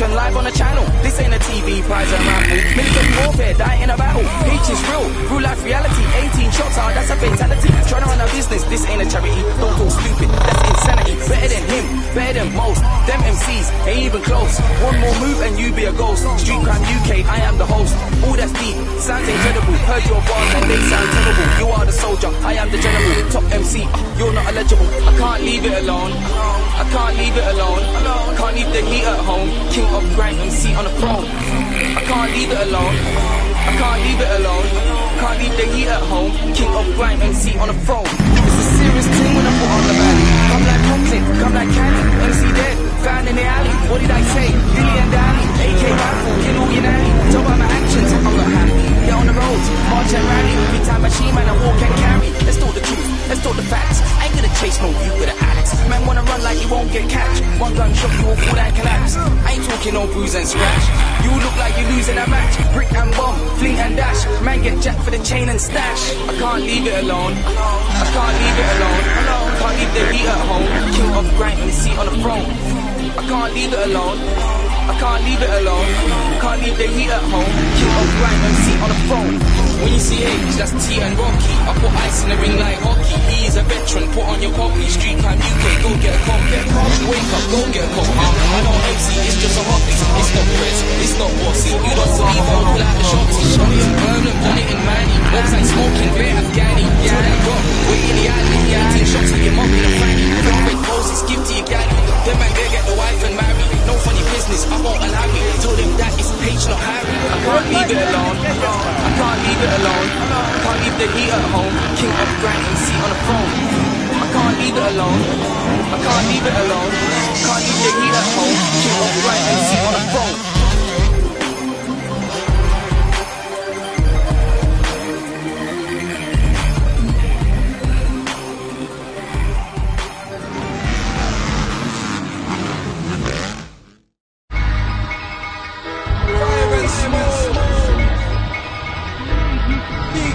action live on the channel. This ain't a TV prize and raffle. Militant warfare, die in a battle. H is real, real life reality. 18 shots are, that's a fatality. Trying to run a business, this ain't a charity. Don't go stupid, that's insanity. Better than him, better than most. Them MCs ain't even close. One more move and you be a ghost. Street Crime UK, I am the host. All that's deep, sounds incredible. Heard your bars and they sound terrible. You are the soldier, I am the general. Top MC, you're not eligible. I can't leave it alone. I can't leave it alone. Can't leave the heat at home. King of grime, MC on the throne. I can't leave it alone. I can't leave it alone. Can't leave the heat at home. King of grime, MC on the throne. It's a serious thing when I put on the band. Come like Compton, come like Candy. MC dead, found in the alley. What did I say? Dilly and Danny, AK rifle, kill all your nanny. Talk about my actions, I'm not happy. Get on the roads, march and rally. Every time I see man, I walk and carry. Let's talk the truth, let's talk the facts. I ain't gonna chase no you with an axe. Man wanna run like you won't get catch. One gun shot you will fall and collapse. I ain't talking no bruise and scratch. You look like you're losing a match. Brick and bomb, fling and dash. Man get jacked for the chain and stash. I can't leave it alone. I can't leave it alone. Can't leave the heat at home. King of grime and seat on the throne. I can't leave it alone. I can't leave it alone. Can't leave the heat at home. King of grime and seat on the throne. When you see H, that's T and Rocky. I put ice in the ring like hockey. He is a veteran, put on your copy. Street Crime UK, go get a cop. Wake up, go get a cop. I don't MC, it's just a hobby. It's not press, it's not bossy. You don't believe I pull out the shotty. Shotty and Burnham, Bonnet and Manny. Looks like smoking, bear Afghani. Yeah, I got, wait in the alley. 18 shots, we get up in a fanny. Don't make poses, give to your galley. Then back there, get the wife and marry. No funny business, I won't allow me. Tell them that it's H, not Harry. I can't leave it alone. I can't leave it alone. I can't leave the heat at home. King of grime and seat on the throne. I can't leave it alone. I can't leave it alone. Can't leave the heat at home. King of grime and seat on the throne. Big H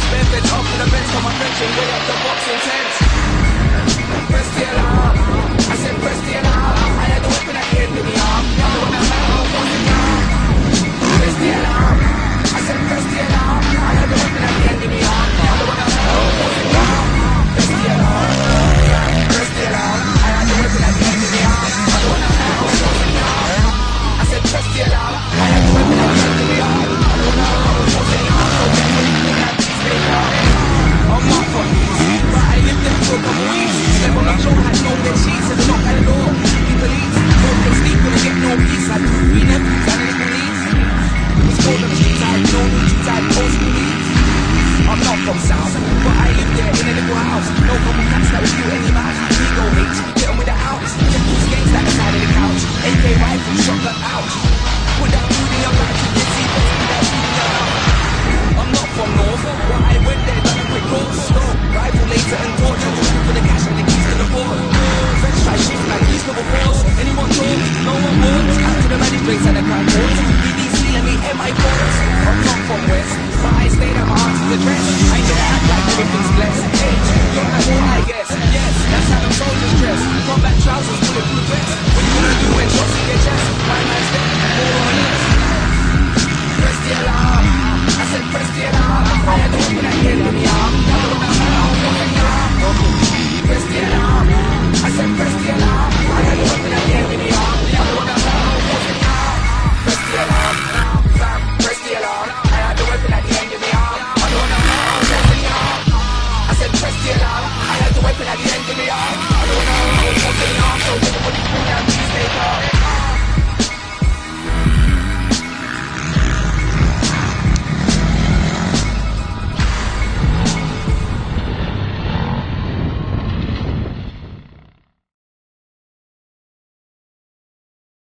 benefits off to the bench, for my friends and way up the boxing tents.